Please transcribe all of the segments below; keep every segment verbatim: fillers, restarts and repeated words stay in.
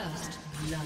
First blood.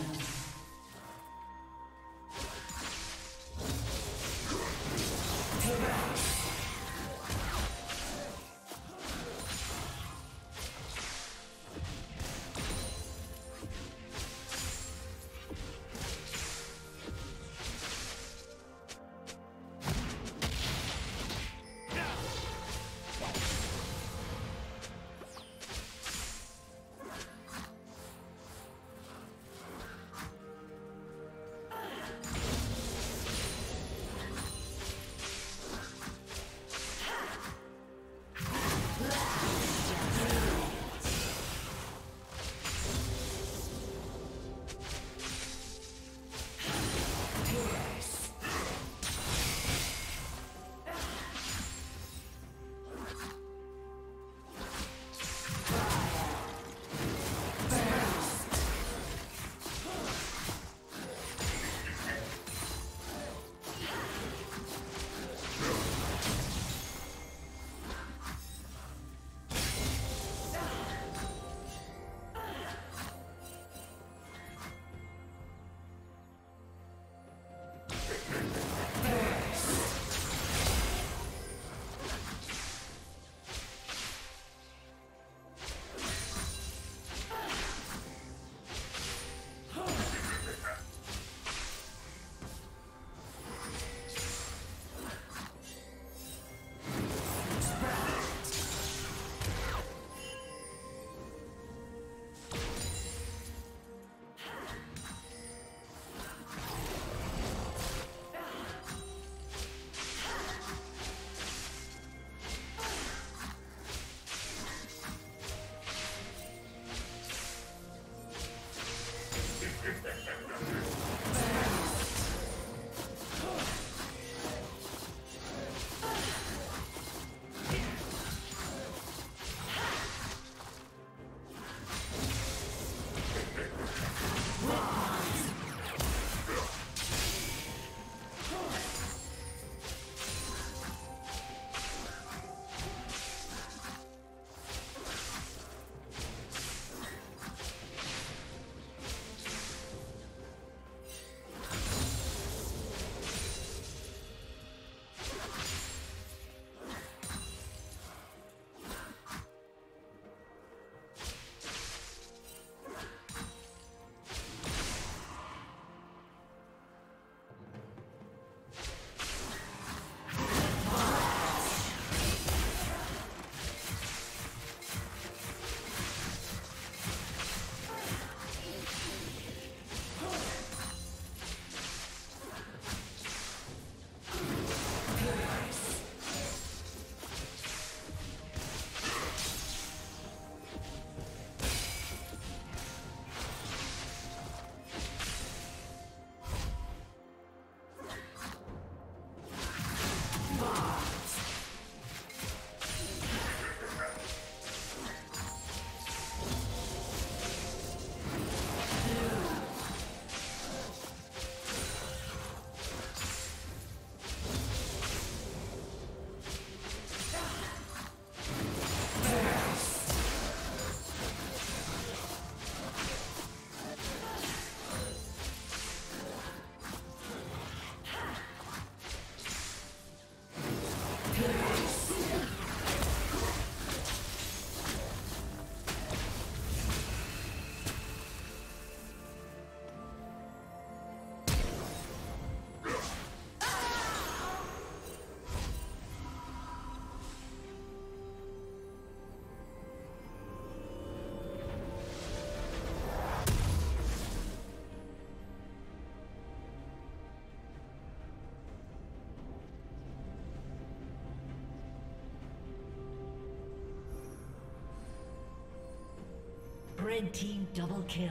Red team double kill.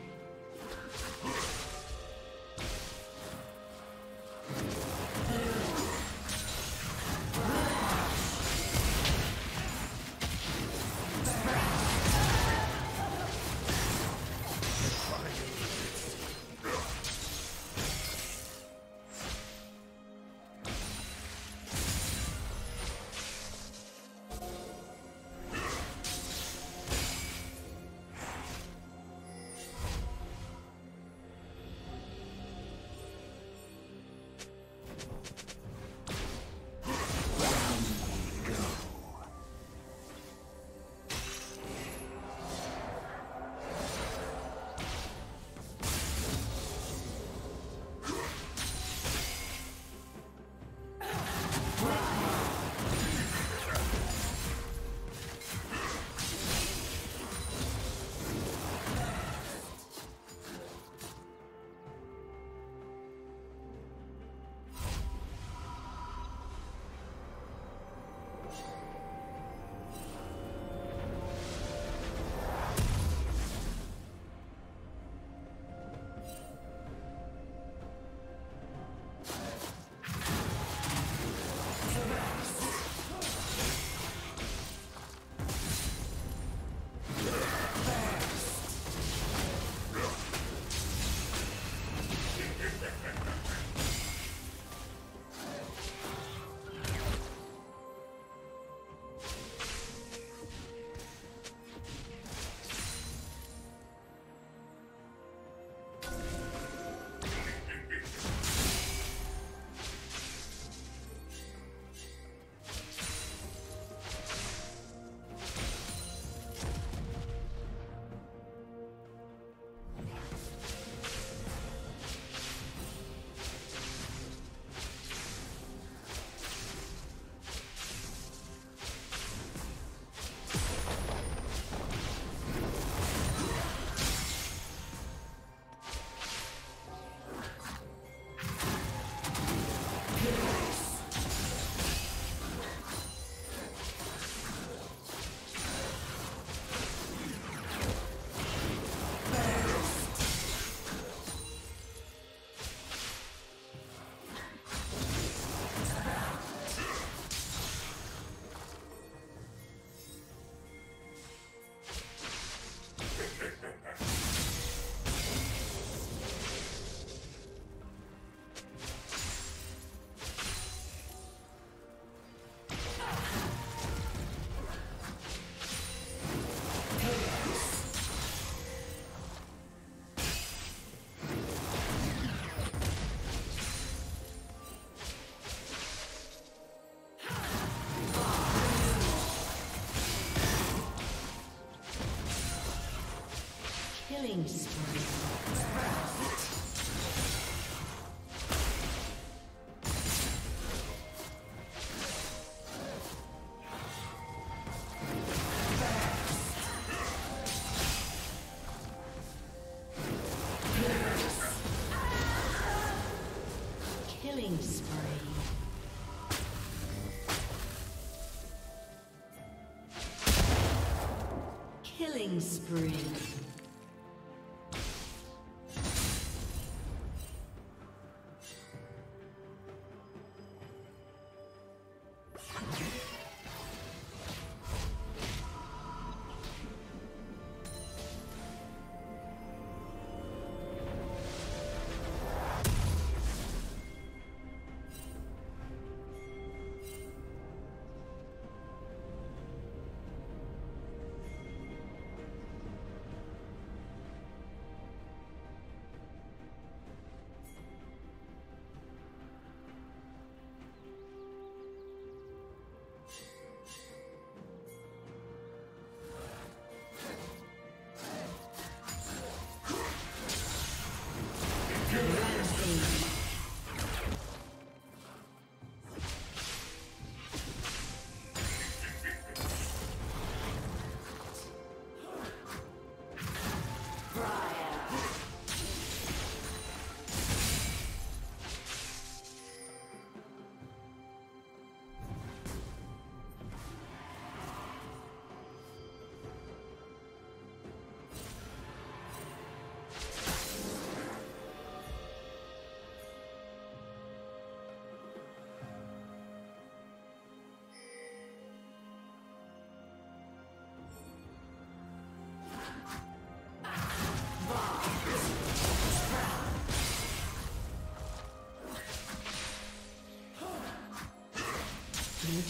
Thanks. Blue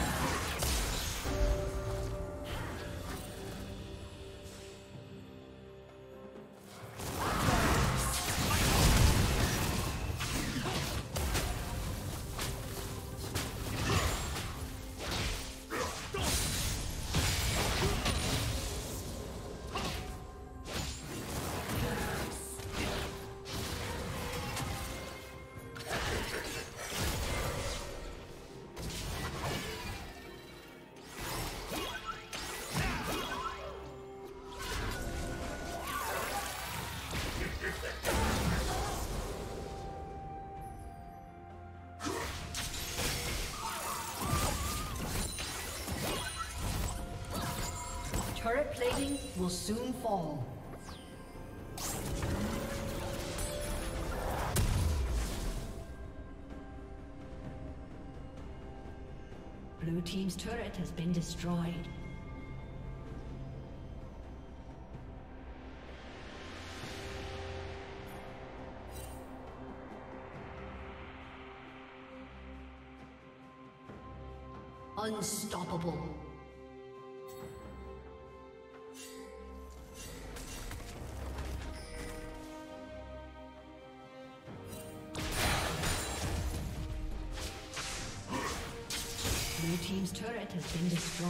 Turret plating will soon fall. Blue team's turret has been destroyed. Unstoppable. Blue team's turret has been destroyed.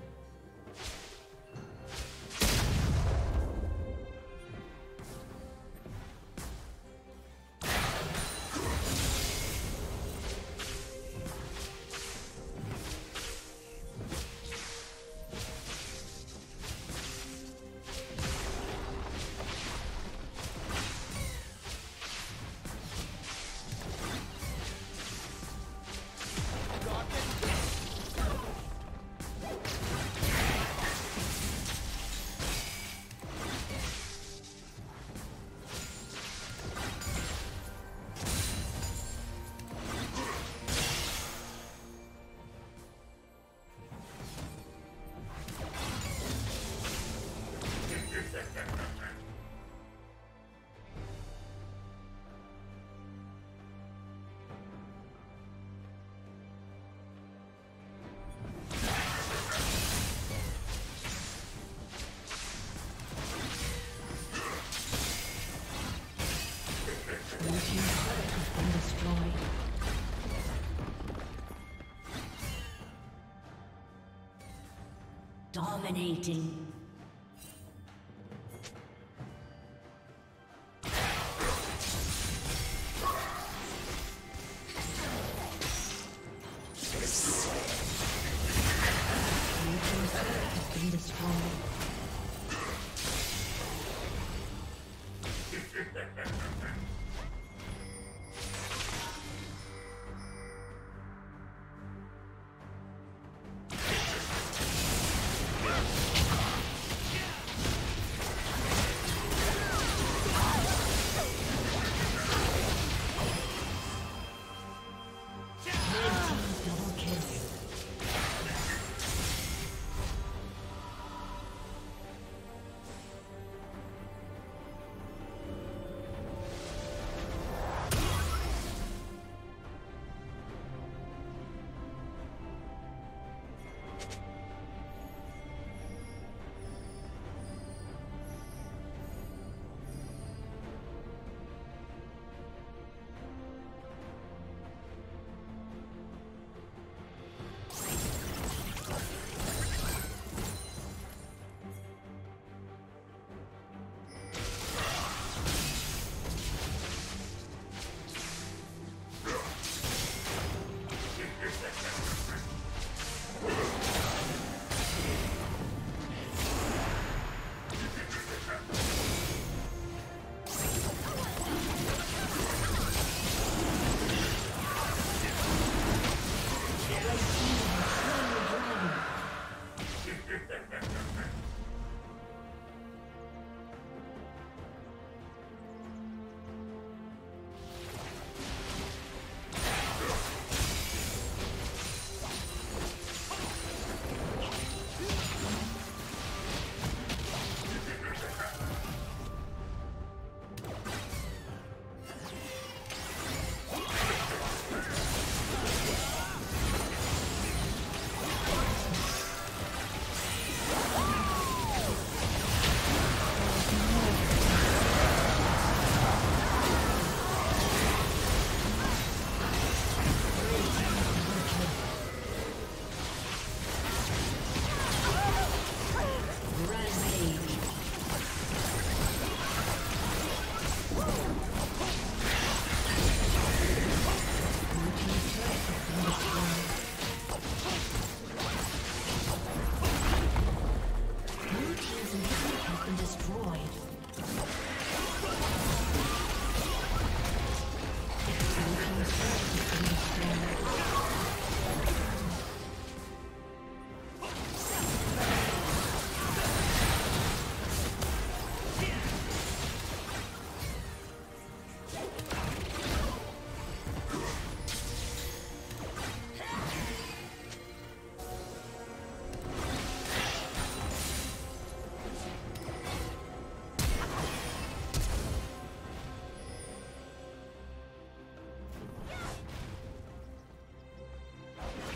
Dominating.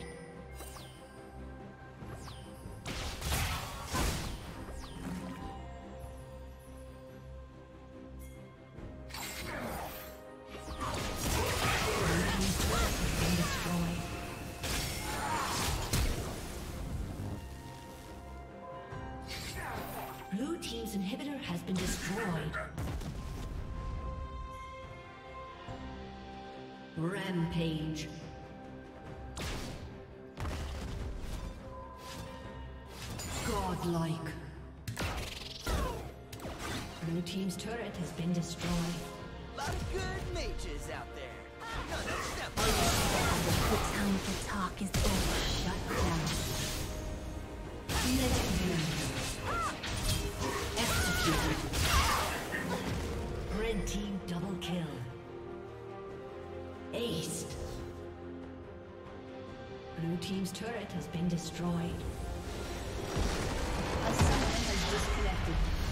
Blue team's turret has been destroyed. Blue team's inhibitor has been destroyed. Rampage. Godlike. Blue team's turret has been destroyed. A lot of good mages out there. No, that's not the time for talk is over. Shut down. Legendary. Executed. Red team double kill. Aced. Blue team's turret has been destroyed. A summoner has disconnected.